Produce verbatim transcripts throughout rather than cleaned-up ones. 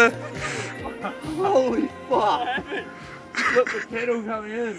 uh, holy fuck! What potato come in?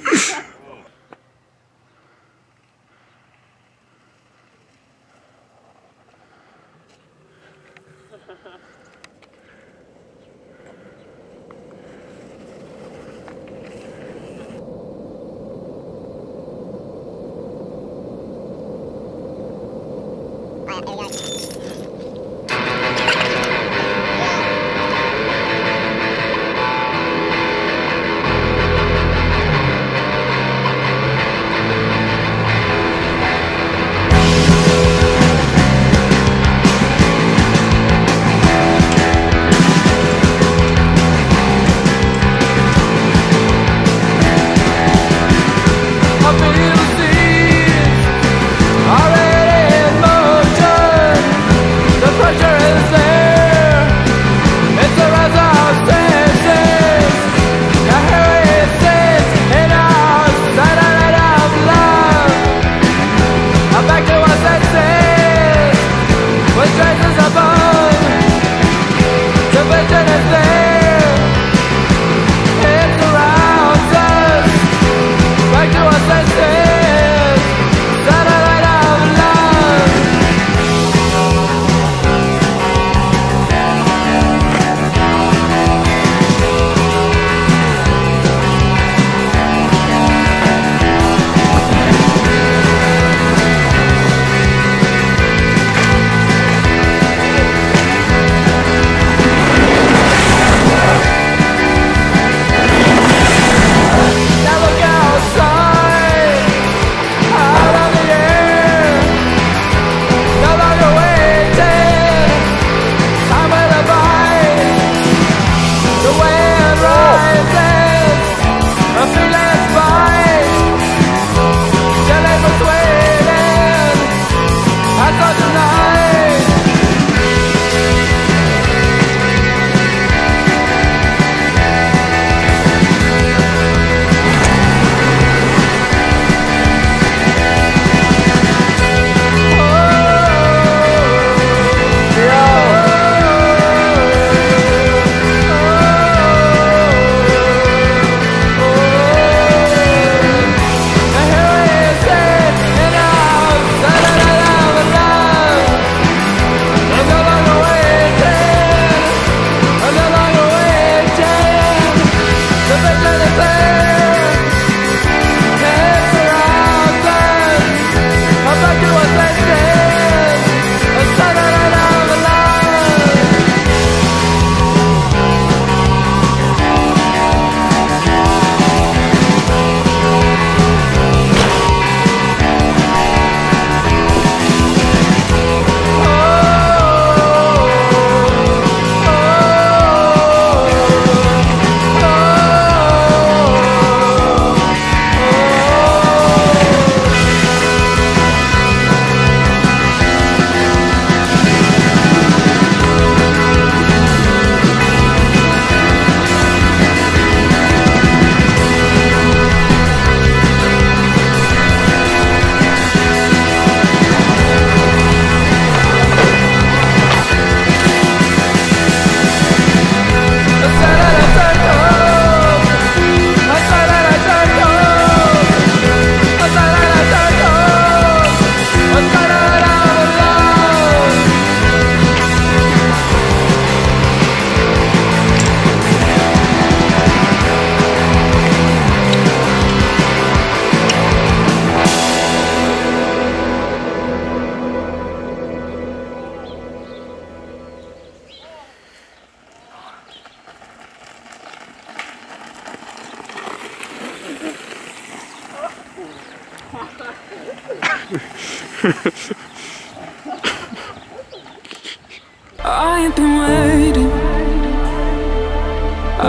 I've been waiting,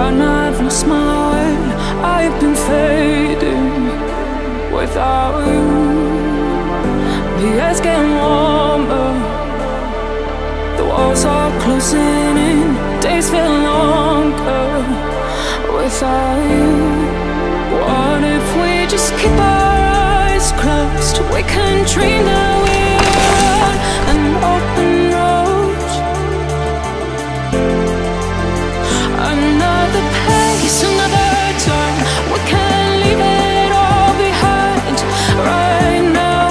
and I've lost my way. I've been fading without you. The air's getting warmer, the walls are closing in. Days feel longer without you. What if we just keep our eyes closed? We can dream that we're on an open road. Another pace, another time. We can't leave it all behind right now.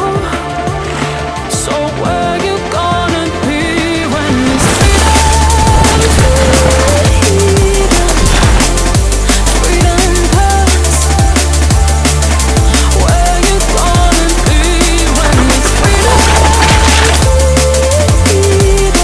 So where you gonna be when this freedom, freedom comes? Where you gonna be when this freedom, freedom comes? Yeah!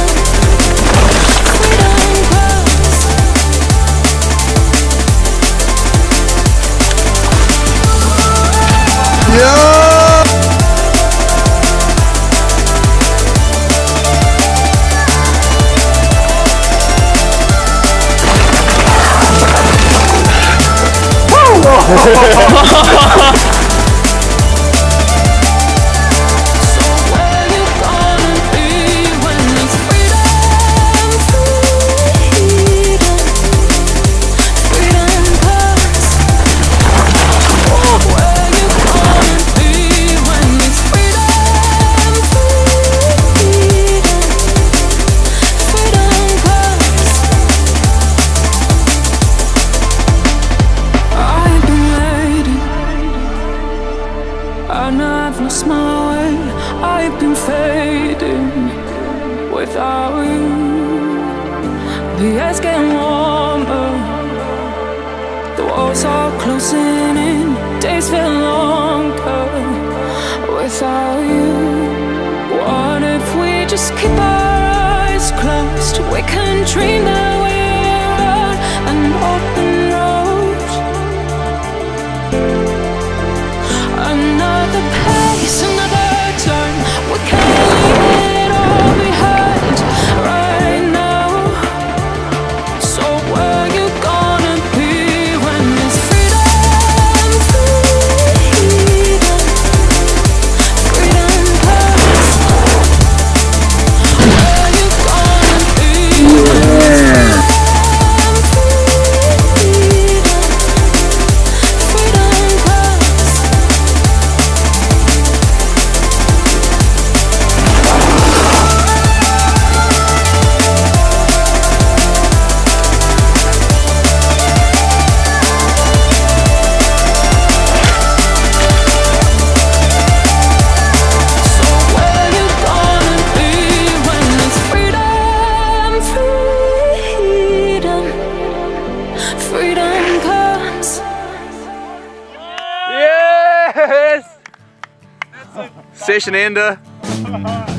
And I've lost my way, I've been fading without you. The air's getting warmer, the walls are closing in. Days feel longer without you. What if we just keep our eyes closed? We can dream that we're on an open road. Another The pace, another turn. We can't leave it all behind right now. So where you gonna be when this freedom, freedom, freedom comes? Where you gonna be when this freedom, freedom comes? So where you gonna be when this freedom, freedom, freedom comes? Yes! Session ender.